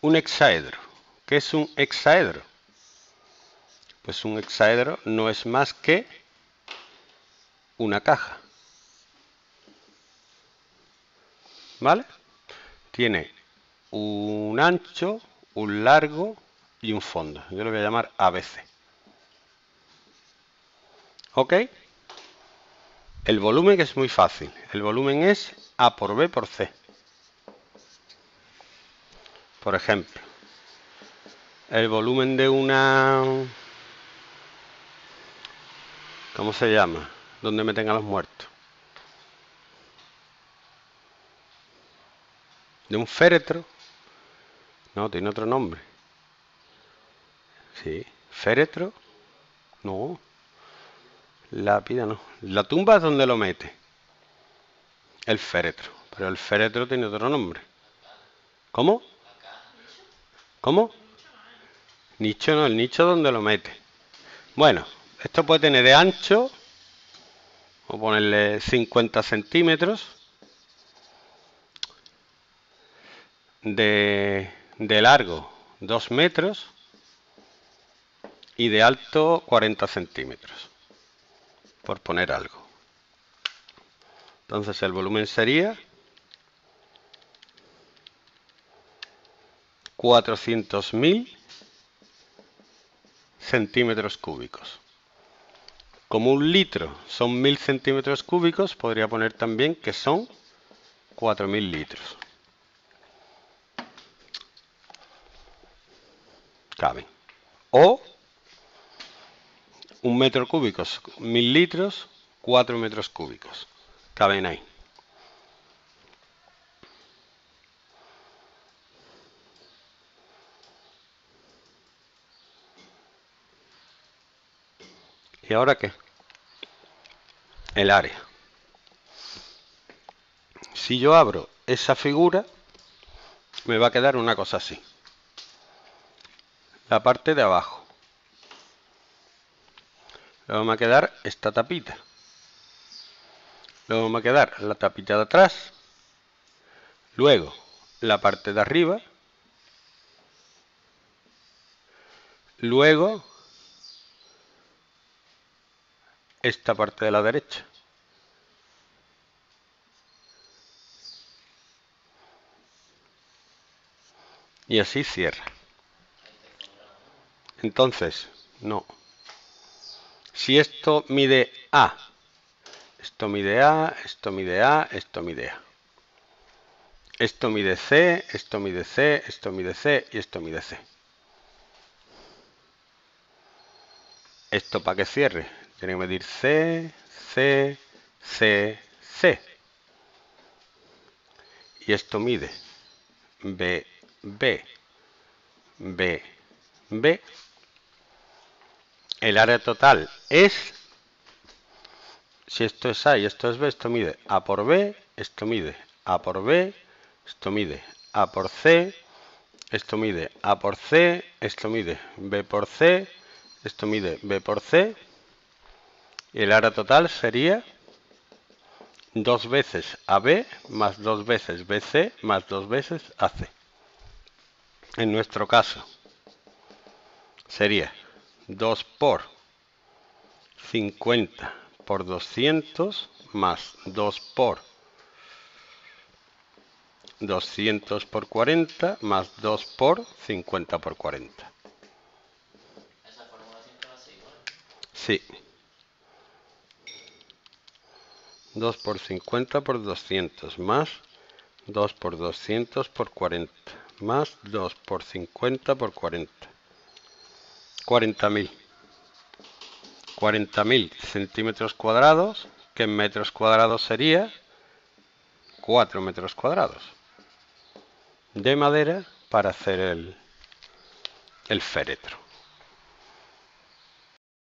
un hexaedro. ¿Qué es un hexaedro? Pues un hexaedro no es más que una caja. ¿Vale? Tiene un ancho, un largo y un fondo. Yo lo voy a llamar ABC. ¿Ok? El volumen es muy fácil. El volumen es A por B por C. Por ejemplo, el volumen de una... ¿Cómo se llama? Donde meten a los muertos. De un féretro. No, tiene otro nombre. Sí, féretro. No. Lápida no. La tumba es donde lo mete. El féretro. Pero el féretro tiene otro nombre. ¿Cómo? ¿Cómo? Nicho no, el nicho donde lo mete. Bueno, esto puede tener de ancho, vamos a ponerle 50 centímetros. De largo 2 metros y de alto 40 centímetros, por poner algo. Entonces el volumen sería 400.000 centímetros cúbicos. Como un litro son 1.000 centímetros cúbicos, podría poner también que son 4.000 litros. Caben. O 1 metro cúbico, 1000 litros, 4 metros cúbicos. Caben ahí. ¿Y ahora qué? El área. Si yo abro esa figura, me va a quedar una cosa así. La parte de abajo. Luego me va a quedar esta tapita. Luego me va a quedar la tapita de atrás. Luego la parte de arriba. Luego esta parte de la derecha. Y así cierra. Entonces, no. Si esto mide A, esto mide A, esto mide A, esto mide A. Esto mide C, esto mide C, esto mide C y esto mide C. Esto para que cierre, tiene que medir C, C, C, C. Y esto mide B, B, B, B. El área total es, si esto es A y esto es B, esto mide A por B, esto mide A por B, esto mide A por C, esto mide A por C, esto mide B por C, esto mide B por C. Y el área total sería 2 veces AB más 2 veces BC más 2 veces AC. En nuestro caso sería 2 por 50 por 200 más 2 por 200 por 40 más 2 por 50 por 40. ¿Esa fórmula siempre va a ser igual? Sí. 2 por 50 por 200 más 2 por 200 por 40 más 2 por 50 por 40. 40.000. 40.000 centímetros cuadrados, que en metros cuadrados sería 4 metros cuadrados de madera para hacer el féretro.